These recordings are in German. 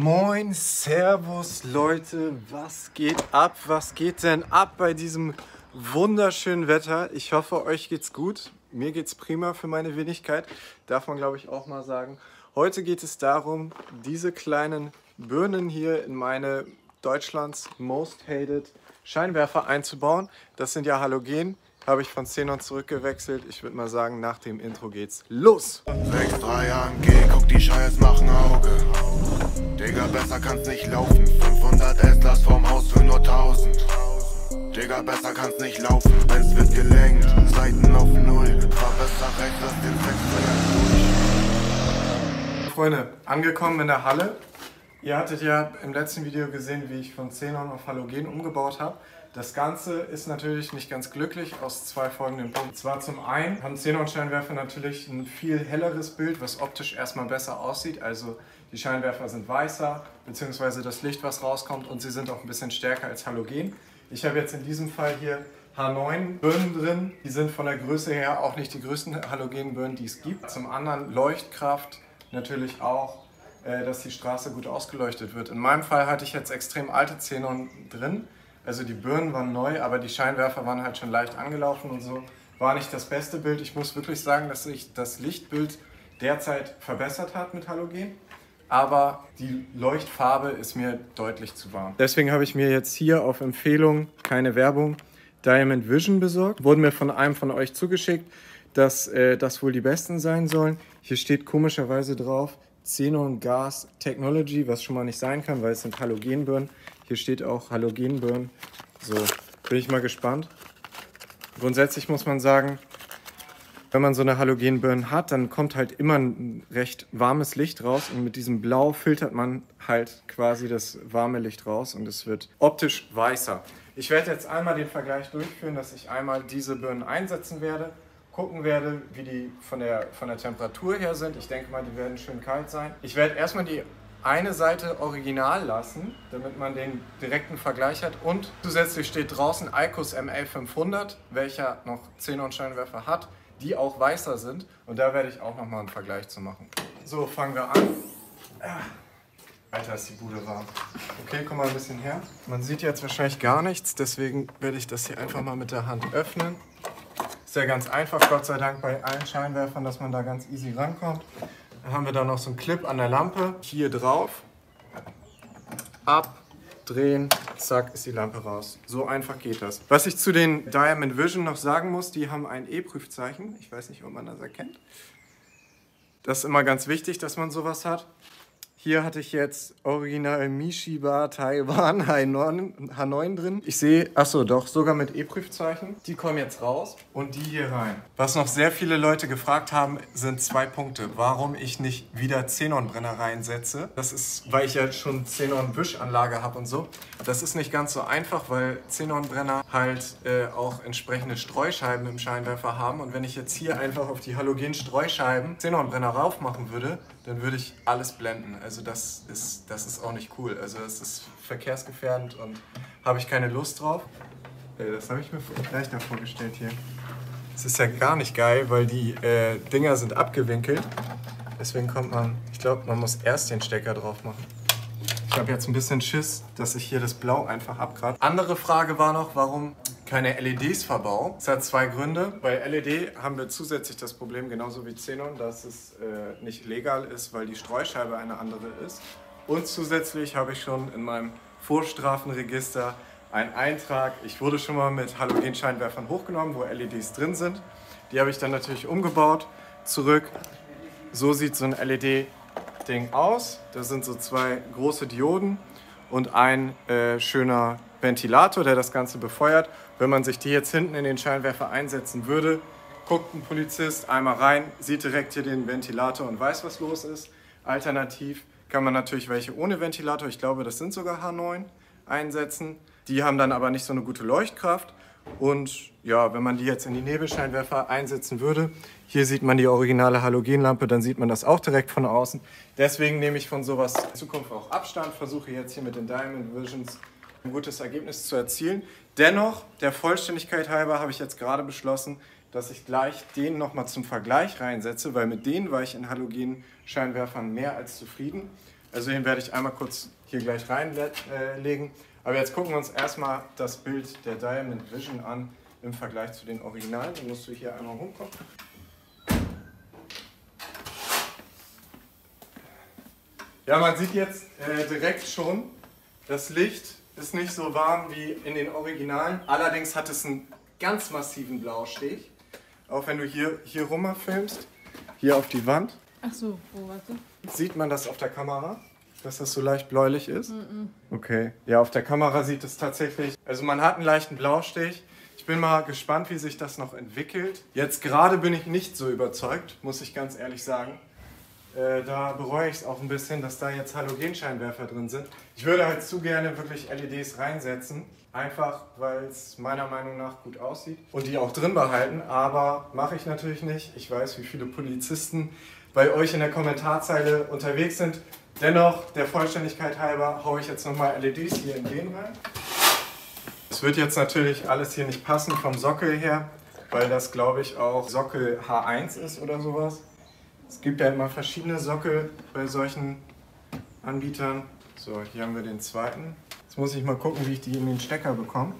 Moin, Servus Leute, was geht ab? Was geht denn ab bei diesem wunderschönen Wetter? Ich hoffe, euch geht's gut. Mir geht's prima für meine Wenigkeit, darf man glaube ich auch mal sagen. Heute geht es darum, diese kleinen Birnen hier in meine Deutschlands most hated Scheinwerfer einzubauen. Das sind ja Halogen, habe ich von Xenon zurückgewechselt. Ich würde mal sagen, nach dem Intro geht's los. 6-3 AMG, guck die Scheiß, machen Auge. Digga, besser kann's nicht laufen. 500 S-Last vorm Haus für nur 1000. Digga, besser kann's nicht laufen. Benz wird gelenkt, Seiten auf Null. Fahr besser rechts, lass den Sex durch. Freunde, angekommen in der Halle. Ihr hattet ja im letzten Video gesehen, wie ich von Xenon auf Halogen umgebaut habe. Das Ganze ist natürlich nicht ganz glücklich aus zwei folgenden Punkten. Zwar zum einen haben Xenon-Scheinwerfer natürlich ein viel helleres Bild, was optisch erstmal besser aussieht. Also die Scheinwerfer sind weißer, beziehungsweise das Licht, was rauskommt, und sie sind auch ein bisschen stärker als Halogen. Ich habe jetzt in diesem Fall hier H9-Birnen drin. Die sind von der Größe her auch nicht die größten Halogen-Birnen, die es gibt. Zum anderen Leuchtkraft natürlich auch, dass die Straße gut ausgeleuchtet wird. In meinem Fall hatte ich jetzt extrem alte Xenon drin. Also die Birnen waren neu, aber die Scheinwerfer waren halt schon leicht angelaufen und so. War nicht das beste Bild. Ich muss wirklich sagen, dass sich das Lichtbild derzeit verbessert hat mit Halogen. Aber die Leuchtfarbe ist mir deutlich zu warm. Deswegen habe ich mir jetzt hier auf Empfehlung, keine Werbung, Diamond Vision besorgt. Wurden mir von einem von euch zugeschickt, dass das wohl die besten sein sollen. Hier steht komischerweise drauf Xenon Gas Technology, was schon mal nicht sein kann, weil es sind Halogenbirnen. Hier steht auch Halogenbirnen. So, bin ich mal gespannt. Grundsätzlich muss man sagen, wenn man so eine Halogenbirne hat, dann kommt halt immer ein recht warmes Licht raus und mit diesem Blau filtert man halt quasi das warme Licht raus und es wird optisch weißer. Ich werde jetzt einmal den Vergleich durchführen, dass ich einmal diese Birnen einsetzen werde, gucken werde, wie die von der Temperatur her sind. Ich denke mal, die werden schön kalt sein. Ich werde erstmal die eine Seite original lassen, damit man den direkten Vergleich hat. Und zusätzlich steht draußen Icos ML 500, welcher noch Xenon-Scheinwerfer hat, die auch weißer sind. Und da werde ich auch nochmal einen Vergleich zu machen. So, fangen wir an. Alter, ist die Bude warm. Okay, komm mal ein bisschen her. Man sieht jetzt wahrscheinlich gar nichts, deswegen werde ich das hier einfach mal mit der Hand öffnen. Ist ja ganz einfach, Gott sei Dank, bei allen Scheinwerfern, dass man da ganz easy rankommt. Dann haben wir da noch so einen Clip an der Lampe. Hier drauf, abdrehen, zack, ist die Lampe raus. So einfach geht das. Was ich zu den Diamond Vision noch sagen muss, die haben ein E-Prüfzeichen. Ich weiß nicht, ob man das erkennt. Das ist immer ganz wichtig, dass man sowas hat. Hier hatte ich jetzt original Mishiba Taiwan H9 drin. Ich sehe, achso doch, sogar mit E-Prüfzeichen. Die kommen jetzt raus und die hier rein. Was noch sehr viele Leute gefragt haben, sind zwei Punkte. Warum ich nicht wieder Xenon-Brenner reinsetze. Das ist, weil ich ja schon Xenon-Wischanlage habe und so. Das ist nicht ganz so einfach, weil Xenon-Brenner halt auch entsprechende Streuscheiben im Scheinwerfer haben. Und wenn ich jetzt hier einfach auf die Halogen-Streuscheiben Xenon-Brenner rauf machen würde, dann würde ich alles blenden. Also das ist auch nicht cool. Also es ist verkehrsgefährdend und habe ich keine Lust drauf. Das habe ich mir gleich noch vorgestellt hier. Es ist ja gar nicht geil, weil die Dinger sind abgewinkelt. Deswegen kommt man, ich glaube, man muss erst den Stecker drauf machen. Ich habe jetzt ein bisschen Schiss, dass ich hier das Blau einfach abkratze. Andere Frage war noch, warum keine LEDs verbau. Es hat zwei Gründe. Bei LED haben wir zusätzlich das Problem, genauso wie Xenon, dass es nicht legal ist, weil die Streuscheibe eine andere ist. Und zusätzlich habe ich schon in meinem Vorstrafenregister einen Eintrag. Ich wurde schon mal mit Halogenscheinwerfern hochgenommen, wo LEDs drin sind. Die habe ich dann natürlich umgebaut, zurück. So sieht so ein LED-Ding aus. Da sind so zwei große Dioden und ein schöner Ventilator, der das Ganze befeuert. Wenn man sich die jetzt hinten in den Scheinwerfer einsetzen würde, guckt ein Polizist einmal rein, sieht direkt hier den Ventilator und weiß, was los ist. Alternativ kann man natürlich welche ohne Ventilator, ich glaube, das sind sogar H9, einsetzen. Die haben dann aber nicht so eine gute Leuchtkraft. Und ja, wenn man die jetzt in die Nebelscheinwerfer einsetzen würde, hier sieht man die originale Halogenlampe, dann sieht man das auch direkt von außen. Deswegen nehme ich von sowas in Zukunft auch Abstand, versuche jetzt hier mit den Diamond Visions ein gutes Ergebnis zu erzielen. Dennoch, der Vollständigkeit halber, habe ich jetzt gerade beschlossen, dass ich gleich den nochmal zum Vergleich reinsetze, weil mit denen war ich in Halogen-Scheinwerfern mehr als zufrieden. Also den werde ich einmal kurz hier gleich reinlegen. Aber jetzt gucken wir uns erstmal das Bild der Diamond Vision an im Vergleich zu den Originalen. Dann musst du hier einmal rumkommen. Ja, man sieht jetzt direkt schon, das Licht ist nicht so warm wie in den Originalen. Allerdings hat es einen ganz massiven Blaustich. Auch wenn du hier rummer filmst, hier auf die Wand. Ach so, oh, warte. Sieht man das auf der Kamera, dass das so leicht bläulich ist? Okay. Ja, auf der Kamera sieht es tatsächlich, also man hat einen leichten Blaustich. Ich bin mal gespannt, wie sich das noch entwickelt. Jetzt gerade bin ich nicht so überzeugt, muss ich ganz ehrlich sagen. Da bereue ich es auch ein bisschen, dass da jetzt Halogenscheinwerfer drin sind. Ich würde halt zu gerne wirklich LEDs reinsetzen, einfach weil es meiner Meinung nach gut aussieht und die auch drin behalten, aber mache ich natürlich nicht. Ich weiß, wie viele Polizisten bei euch in der Kommentarzeile unterwegs sind. Dennoch, der Vollständigkeit halber, haue ich jetzt nochmal LEDs hier in den rein. Es wird jetzt natürlich alles hier nicht passen vom Sockel her, weil das, glaube ich, auch Sockel H1 ist oder sowas. Es gibt ja immer verschiedene Sockel bei solchen Anbietern. So, hier haben wir den zweiten. Jetzt muss ich mal gucken, wie ich die in den Stecker bekomme.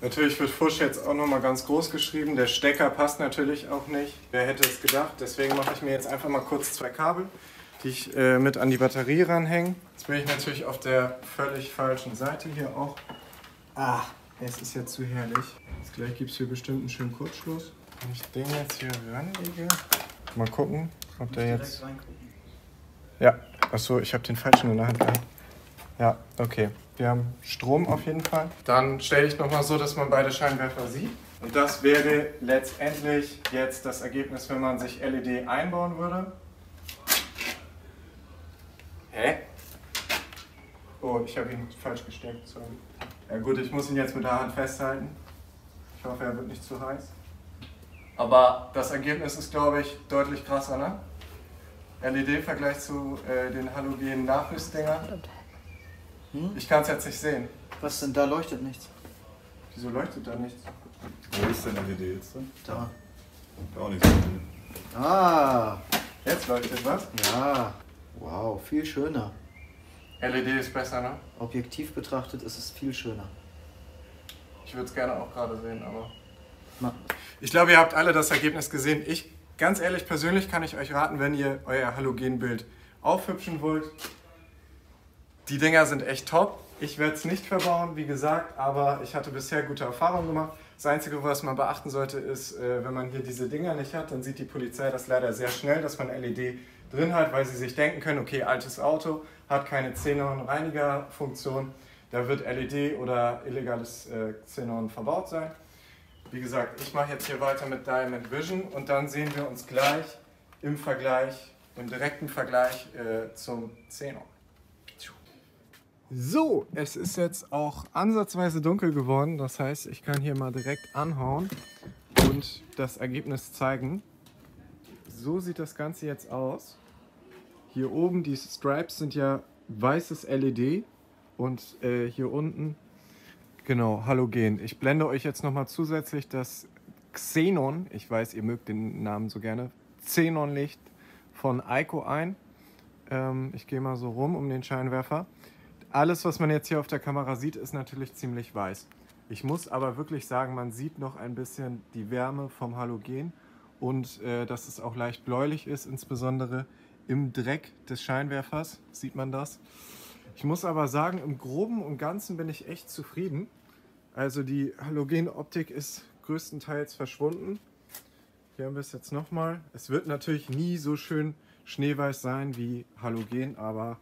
Natürlich wird Fusch jetzt auch nochmal ganz groß geschrieben. Der Stecker passt natürlich auch nicht. Wer hätte es gedacht? Deswegen mache ich mir jetzt einfach mal kurz zwei Kabel, die ich mit an die Batterie ranhänge. Jetzt bin ich natürlich auf der völlig falschen Seite hier auch. Ah, es ist ja zu herrlich. Jetzt gleich gibt es hier bestimmt einen schönen Kurzschluss. Wenn ich den jetzt hier ranlege. Mal gucken, ob der jetzt... Ja, achso, ich habe den falschen in der Hand gehabt. Ja, okay. Wir haben Strom auf jeden Fall. Dann stelle ich nochmal so, dass man beide Scheinwerfer sieht. Und das wäre letztendlich jetzt das Ergebnis, wenn man sich LED einbauen würde. Hä? Oh, ich habe ihn falsch gesteckt, sorry. Ja gut, ich muss ihn jetzt mit der Hand festhalten. Ich hoffe, er wird nicht zu heiß. Aber das Ergebnis ist, glaube ich, deutlich krasser, ne? LED im Vergleich zu den halogenen Nachrüstdingern. Ich kann es jetzt nicht sehen. Was denn? Da leuchtet nichts. Wieso leuchtet da nichts? Wo ist denn LED jetzt? Da. Da auch nichts. Ah! Jetzt leuchtet was? Ja. Wow, viel schöner. LED ist besser, ne? Objektiv betrachtet ist es viel schöner. Ich würde es gerne auch gerade sehen, aber... Ich glaube, ihr habt alle das Ergebnis gesehen. Ich, ganz ehrlich, persönlich kann ich euch raten, wenn ihr euer Halogenbild aufhübschen wollt. Die Dinger sind echt top. Ich werde es nicht verbauen, wie gesagt, aber ich hatte bisher gute Erfahrungen gemacht. Das Einzige, was man beachten sollte, ist, wenn man hier diese Dinger nicht hat, dann sieht die Polizei das leider sehr schnell, dass man LED drin hat, weil sie sich denken können, okay, altes Auto, hat keine Xenon-Reinigerfunktion, da wird LED oder illegales Xenon verbaut sein. Wie gesagt, ich mache jetzt hier weiter mit Diamond Vision und dann sehen wir uns gleich im Vergleich, im direkten Vergleich zum Xenon. So, es ist jetzt auch ansatzweise dunkel geworden. Das heißt, ich kann hier mal direkt anhauen und das Ergebnis zeigen. So sieht das Ganze jetzt aus. Hier oben, die Stripes sind ja weißes LED und hier unten... Genau, Halogen. Ich blende euch jetzt nochmal zusätzlich das Xenon, ich weiß, ihr mögt den Namen so gerne, Xenon-Licht von Icos ein. Ich gehe mal so rum um den Scheinwerfer. Alles, was man jetzt hier auf der Kamera sieht, ist natürlich ziemlich weiß. Ich muss aber wirklich sagen, man sieht noch ein bisschen die Wärme vom Halogen und dass es auch leicht bläulich ist, insbesondere im Dreck des Scheinwerfers sieht man das. Ich muss aber sagen, im Groben und Ganzen bin ich echt zufrieden. Also die Halogenoptik ist größtenteils verschwunden. Hier haben wir es jetzt nochmal. Es wird natürlich nie so schön schneeweiß sein wie Halogen, aber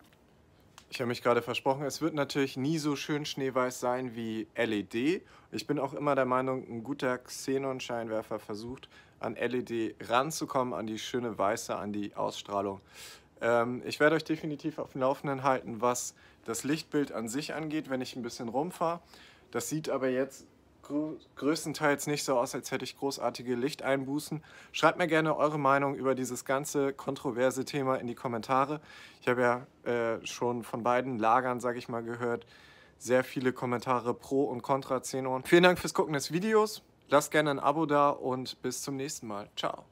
ich habe mich gerade versprochen, es wird natürlich nie so schön schneeweiß sein wie LED. Ich bin auch immer der Meinung, ein guter Xenon-Scheinwerfer versucht, an LED ranzukommen, an die schöne Weiße, an die Ausstrahlung. Ich werde euch definitiv auf dem Laufenden halten, was das Lichtbild an sich angeht, wenn ich ein bisschen rumfahre. Das sieht aber jetzt größtenteils nicht so aus, als hätte ich großartige Lichteinbußen. Schreibt mir gerne eure Meinung über dieses ganze kontroverse Thema in die Kommentare. Ich habe ja schon von beiden Lagern, sage ich mal, gehört, sehr viele Kommentare pro und contra Xenon. Vielen Dank fürs Gucken des Videos. Lasst gerne ein Abo da und bis zum nächsten Mal. Ciao.